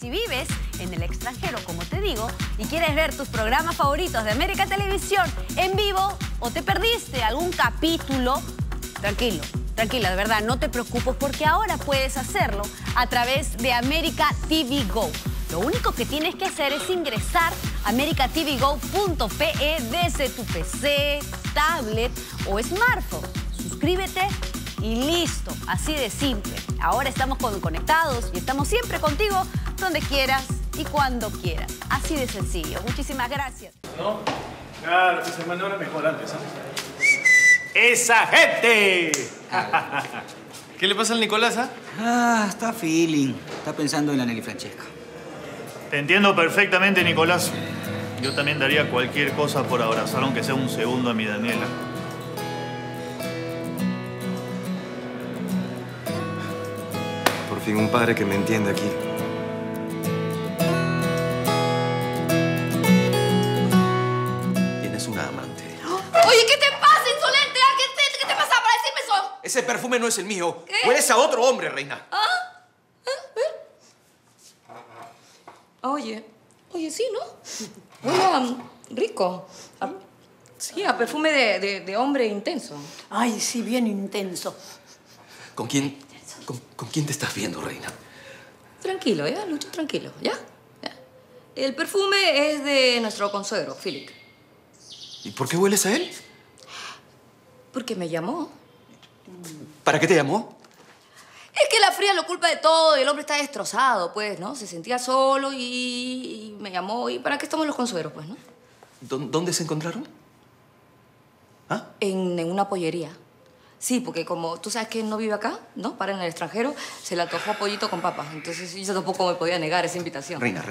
si vives en el extranjero, como te digo, y quieres ver tus programas favoritos de América Televisión en vivo o te perdiste algún capítulo, tranquilo, tranquila, de verdad, no te preocupes porque ahora puedes hacerlo a través de América TV Go. Lo único que tienes que hacer es ingresar a americatvgo.pe desde tu PC, tablet o smartphone. Suscríbete y listo, así de simple. Ahora estamos conectados y estamos siempre contigo donde quieras y cuando quieras. Así de sencillo. Muchísimas gracias. No, claro, tus hermanos eran mejor antes, ¿eh? ¡Esa gente! ¿Qué le pasa al Nicolás, ah? Ah, está feeling. Está pensando en la Nelly Francesca. Te entiendo perfectamente, Nicolás. Yo también daría cualquier cosa por abrazar, aunque sea un segundo, a mi Daniela. Por fin un padre que me entiende aquí. Tienes una amante. Oye, ¿qué te pasa, insolente? ¿Qué te pasa para decirme eso? Ese perfume no es el mío. ¿Qué? Hueles a otro hombre, reina. ¿Ah? Oye, sí, ¿no? Huele a rico. Sí, a perfume de hombre intenso. Ay, sí, bien intenso. ¿Con quién te estás viendo, reina? Tranquilo, ¿ya? Lucho, tranquilo, ¿ya? ¿Ya? El perfume es de nuestro consuegro, Philip. ¿Y por qué hueles a él? Porque me llamó. ¿Para qué te llamó? Es que la fría lo culpa de todo y el hombre está destrozado, pues, ¿no? Se sentía solo y me llamó. ¿Y para qué estamos los consueros, pues, no? ¿Dónde se encontraron? ¿Ah? En una pollería. Sí, porque como tú sabes que él no vive acá, ¿no? Para en el extranjero, se le antojó pollito con papas. Entonces yo tampoco me podía negar esa invitación. Reina,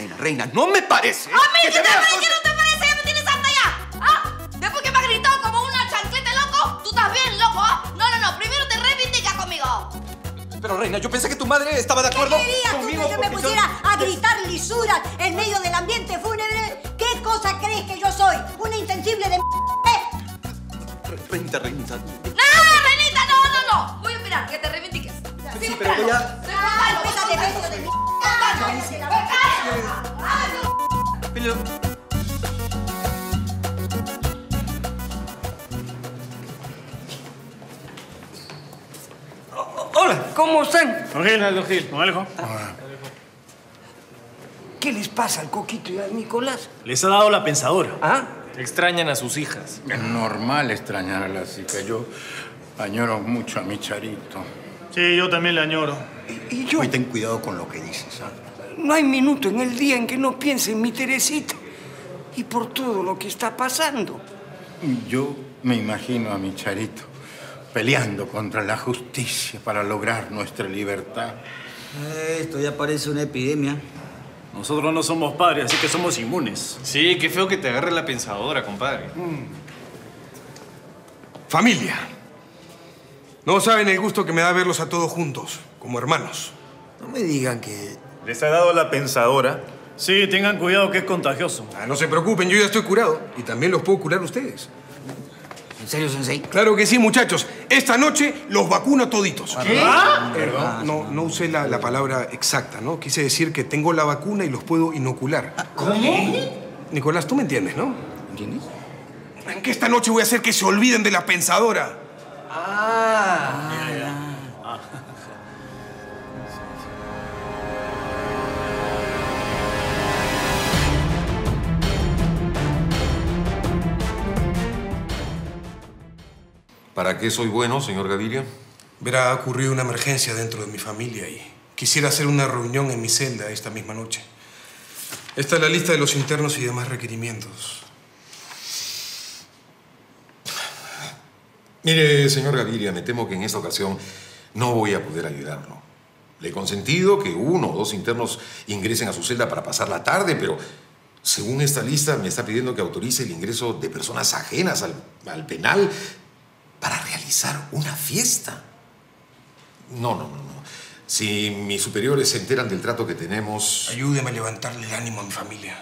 ¡no me parece! ¡A mí sí te parece que no te parece! ¡Ya me tienes hasta allá! ¿Ah? Después que me has gritado como una chancleta, loco, tú estás bien, loco, ¿ah? No, primero te reivindicas conmigo. Pero, reina, yo pensé que tu madre estaba de acuerdo conmigo. ¿Qué querías tú que me pusiera a gritar lisuras en medio del ambiente fúnebre? ¿Qué cosa crees que yo soy? ¿Una insensible de m***? Reinita. ¡No, reinita, no! Voy a mirar, que te reivindiques. Sí, pero que ya... ¡Soy un palo! ¡Soy un palo! ¡Soy un palo! ¿Cómo están? Don Gil. Don Alejo. Ah. ¿Qué les pasa al Coquito y al Nicolás? Les ha dado la pensadora. ¿Ah? Extrañan a sus hijas. Es normal extrañar a las hijas. Yo añoro mucho a mi Charito. Sí, yo también le añoro. Y yo... Ten cuidado con lo que dices, ¿ah? No hay minuto en el día en que no piense en mi Teresita. Y por todo lo que está pasando. Yo me imagino a mi Charito peleando contra la justicia para lograr nuestra libertad. Esto ya parece una epidemia. Nosotros no somos padres, así que somos inmunes. Sí, qué feo que te agarre la pensadora, compadre. Familia. No saben el gusto que me da verlos a todos juntos, como hermanos. No me digan que... ¿Les ha dado la pensadora? Sí, tengan cuidado que es contagioso. Ah, no se preocupen, yo ya estoy curado. Y también los puedo curar a ustedes. ¿En serio, Sensei? Claro que sí, muchachos. Esta noche los vacuno a toditos. ¿Qué? Perdón, no usé la palabra exacta, ¿no? Quise decir que tengo la vacuna y los puedo inocular. ¿Cómo? Nicolás, tú me entiendes, ¿no? ¿Entiendes? ¿En qué esta noche voy a hacer que se olviden de la pensadora? ¿Para qué soy bueno, señor Gaviria? Verá, ha ocurrido una emergencia dentro de mi familia y quisiera hacer una reunión en mi celda esta misma noche. Esta es la lista de los internos y demás requerimientos. Mire, señor Gaviria, me temo que en esta ocasión no voy a poder ayudarlo. Le he consentido que 1 o 2 internos ingresen a su celda para pasar la tarde, pero... según esta lista, me está pidiendo que autorice el ingreso de personas ajenas al penal... para realizar una fiesta. No. Si mis superiores se enteran del trato que tenemos... Ayúdeme a levantarle el ánimo a mi familia.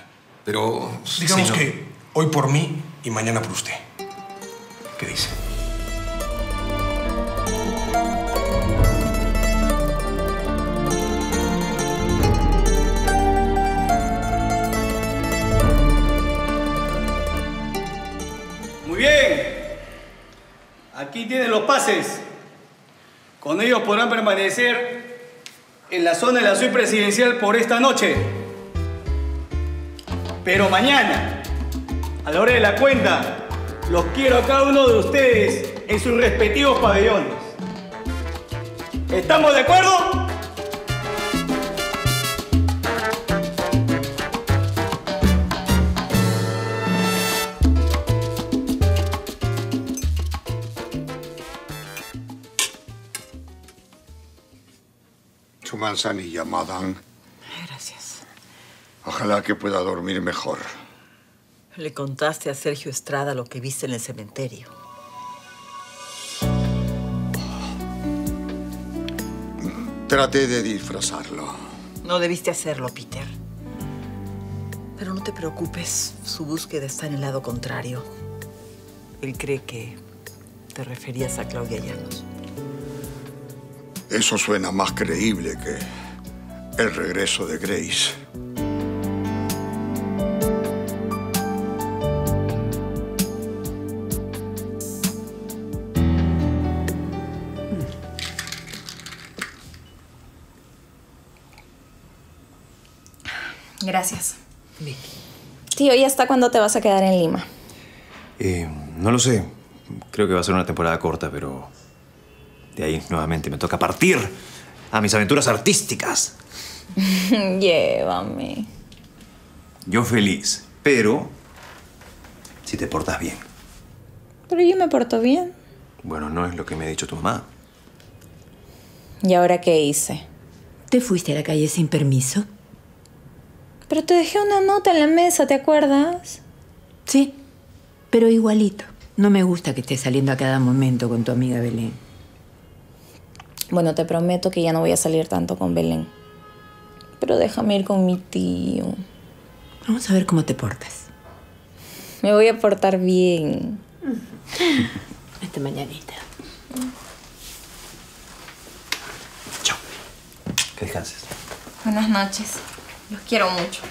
Pero... Digamos señor... que hoy por mí y mañana por usted. ¿Qué dice? Aquí tienen los pases. Con ellos podrán permanecer en la zona de la suite presidencial por esta noche. Pero mañana, a la hora de la cuenta, los quiero a cada uno de ustedes en sus respectivos pabellones. ¿Estamos de acuerdo? Su manzanilla, madame. Gracias. Ojalá que pueda dormir mejor. Le contaste a Sergio Estrada lo que viste en el cementerio. Traté de disfrazarlo. No debiste hacerlo, Peter. Pero no te preocupes. Su búsqueda está en el lado contrario. Él cree que te referías a Claudia Llanos. Eso suena más creíble que el regreso de Grace. Gracias. Vicky. Tío, ¿y hasta cuándo te vas a quedar en Lima? No lo sé. Creo que va a ser una temporada corta, pero... de ahí, nuevamente, me toca partir a mis aventuras artísticas. Llévame. Yo feliz, pero si te portas bien. Pero yo me porto bien. Bueno, no es lo que me ha dicho tu mamá. ¿Y ahora qué hice? ¿Te fuiste a la calle sin permiso? Pero te dejé una nota en la mesa, ¿te acuerdas? Sí, pero igualito. No me gusta que estés saliendo a cada momento con tu amiga Belén. Bueno, te prometo que ya no voy a salir tanto con Belén. Pero déjame ir con mi tío. Vamos a ver cómo te portas. Me voy a portar bien. Hasta mañanita. Chao. Que descanses. Buenas noches. Los quiero mucho.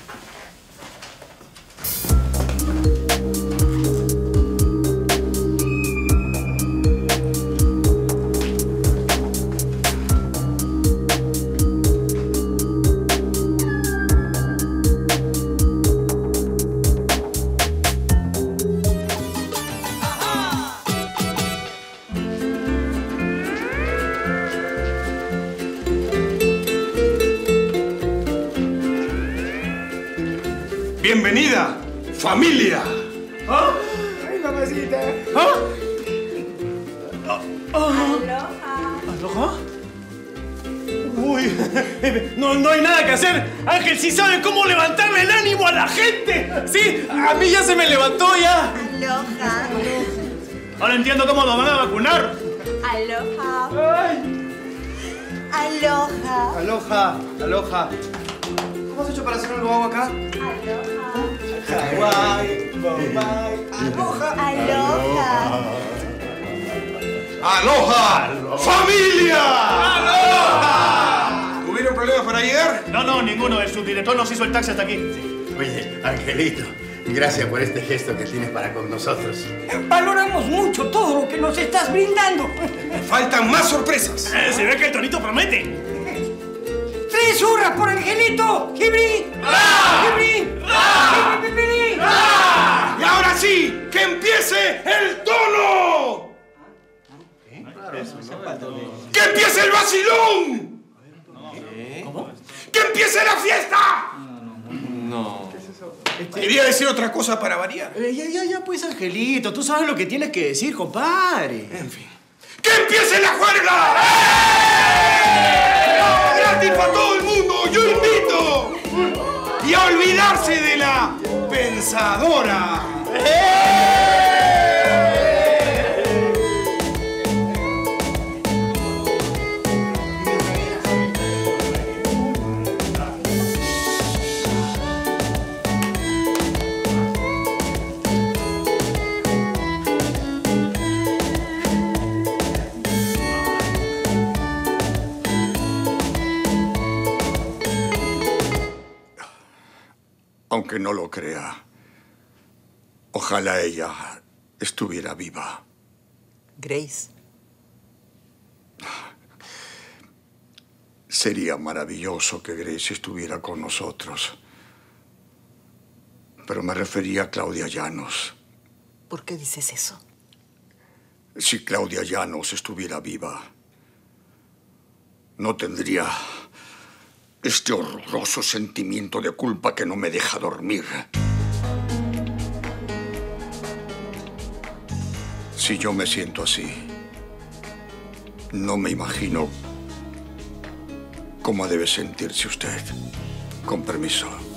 ¡Bienvenida, familia! ¿Ah? ¡Ay, mamacita! ¿Ah? ¡Aloha! ¿Aloha? ¡Uy! No hay nada que hacer. Ángel, sí sabe cómo levantarle el ánimo a la gente. Sí, a mí ya se me levantó ya. ¡Aloha! Ahora entiendo cómo nos van a vacunar. ¡Aloha! ¡Ay! ¡Aloha! ¡Aloha! ¡Aloha! ¿Cómo has hecho para hacer algo acá? ¡Aloha! Hawaii, Bombay, aloha. Aloha. Aloha. Aloha. ¡Familia! ¡Aloha! ¿Tuvieron problemas para llegar? No, ninguno. El subdirector nos hizo el taxi hasta aquí. Sí. Oye, Angelito, gracias por este gesto que tienes para con nosotros. Valoramos mucho todo lo que nos estás brindando. Faltan más sorpresas. Se ve que el tonito promete. ¡Tres hurras por Angelito! ¡Jibri! ¡Jibri! ¡Ah! ¡Y ahora sí! ¡Que empiece el tono! ¿Qué? Claro, no. ¡Que empiece el vacilón! ¿Qué? ¿Cómo? ¡Que empiece la fiesta! No. ¿Qué es eso? Quería decir otra cosa para variar. Ya, pues, Angelito. Tú sabes lo que tienes que decir, compadre. En fin. ¡Que empiece la juerga! ¡Eh! ¡Gratis para todo el mundo! ¡Yo invito! ¡Y a olvidarse de la pensadora! ¡Eh! Aunque no lo crea, ojalá ella estuviera viva. Grace. Sería maravilloso que Grace estuviera con nosotros. Pero me refería a Claudia Llanos. ¿Por qué dices eso? Si Claudia Llanos estuviera viva, no tendría este horroroso sentimiento de culpa que no me deja dormir. Si yo me siento así, no me imagino cómo debe sentirse usted. Con permiso.